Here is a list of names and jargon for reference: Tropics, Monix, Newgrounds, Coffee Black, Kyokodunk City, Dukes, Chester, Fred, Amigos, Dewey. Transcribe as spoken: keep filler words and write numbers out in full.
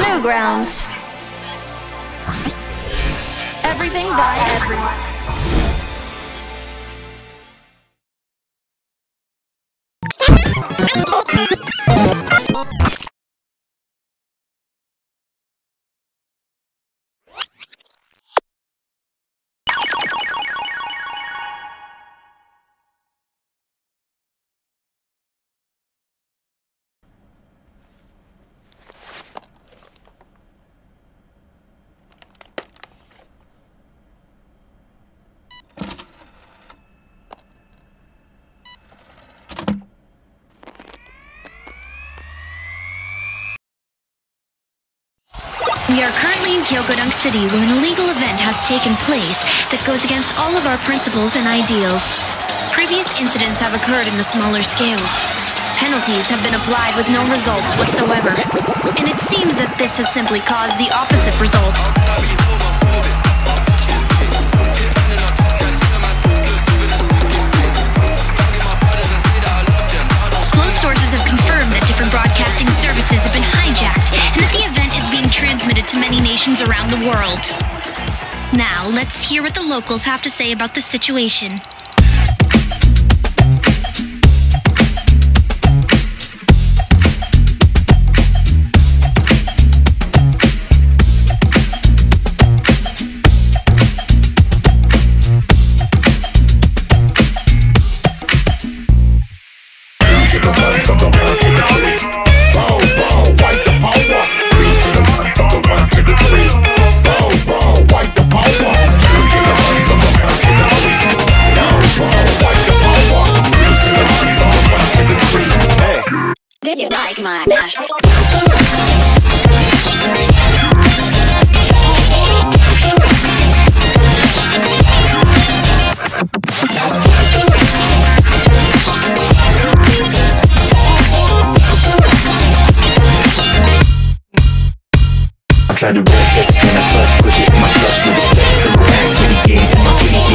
Newgrounds. Everything by everyone. We are currently in Kyokodunk City, where an illegal event has taken place that goes against all of our principles and ideals. Previous incidents have occurred in the smaller scale. Penalties have been applied with no results whatsoever, and it seems that this has simply caused the opposite result. Close sources have confirmed that different broadcasting services have been hijacked, and that the event transmitted to many nations around the world. Now, let's hear what the locals have to say about the situation. Did you like my mask? I tried to break it, and I touched, push it, my touch, no respect for the act, many games in my city.